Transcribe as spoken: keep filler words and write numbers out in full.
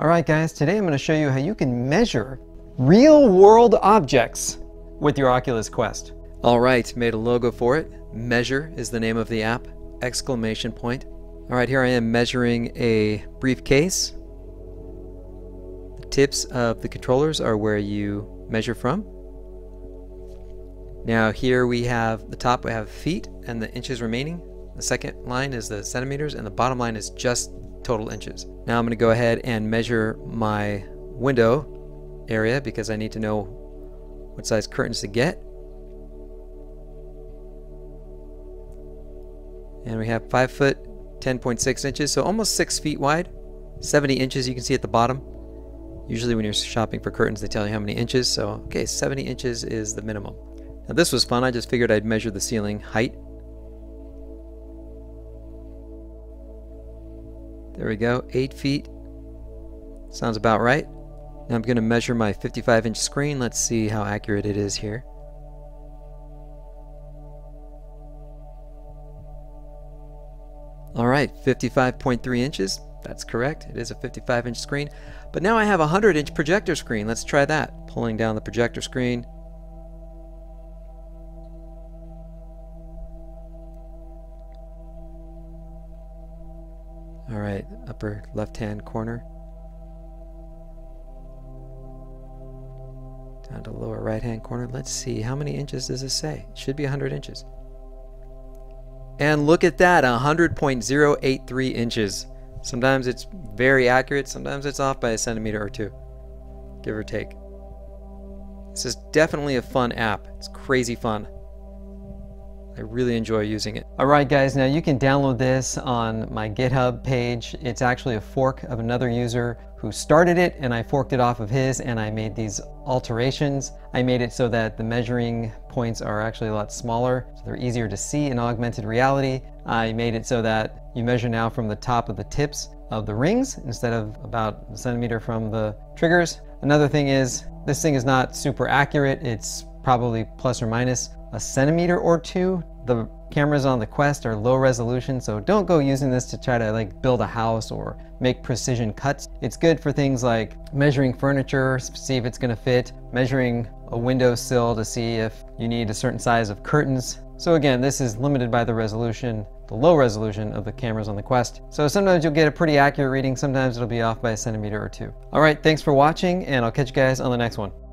Alright guys, today I'm going to show you how you can measure real-world objects with your Oculus Quest. Alright, made a logo for it. Measure is the name of the app, exclamation point. Alright, here I am measuring a briefcase. The tips of the controllers are where you measure from. Now here we have the top, we have feet and the inches remaining. The second line is the centimeters and the bottom line is just total inches. Now I'm going to go ahead and measure my window area because I need to know what size curtains to get. And we have five foot, ten point six inches, so almost six feet wide, seventy inches you can see at the bottom. Usually when you're shopping for curtains they tell you how many inches, so okay, seventy inches is the minimum. Now this was fun, I just figured I'd measure the ceiling height. There we go, eight feet. Sounds about right. Now I'm going to measure my fifty-five inch screen. Let's see how accurate it is here. All right, fifty-five point three inches. That's correct. It is a fifty-five inch screen. But now I have a one hundred inch projector screen. Let's try that. Pulling down the projector screen. All right, upper left-hand corner, down to lower right-hand corner. Let's see, how many inches does this say? It should be one hundred inches. And look at that, one hundred point zero eight three inches. Sometimes it's very accurate, sometimes it's off by a centimeter or two, give or take. This is definitely a fun app. It's crazy fun. I really enjoy using it. Alright guys, now you can download this on my GitHub page. It's actually a fork of another user who started it, and I forked it off of his and I made these alterations. I made it so that the measuring points are actually a lot smaller, so they're easier to see in augmented reality. I made it so that you measure now from the top of the tips of the rings instead of about a centimeter from the triggers. Another thing is, this thing is not super accurate. It's probably plus or minus a centimeter or two. The cameras on the Quest are low resolution, so don't go using this to try to like build a house or make precision cuts. It's good for things like measuring furniture, see if it's gonna fit, measuring a windowsill to see if you need a certain size of curtains. So again, this is limited by the resolution, the low resolution of the cameras on the Quest. So sometimes you'll get a pretty accurate reading, sometimes it'll be off by a centimeter or two. All right, thanks for watching, and I'll catch you guys on the next one.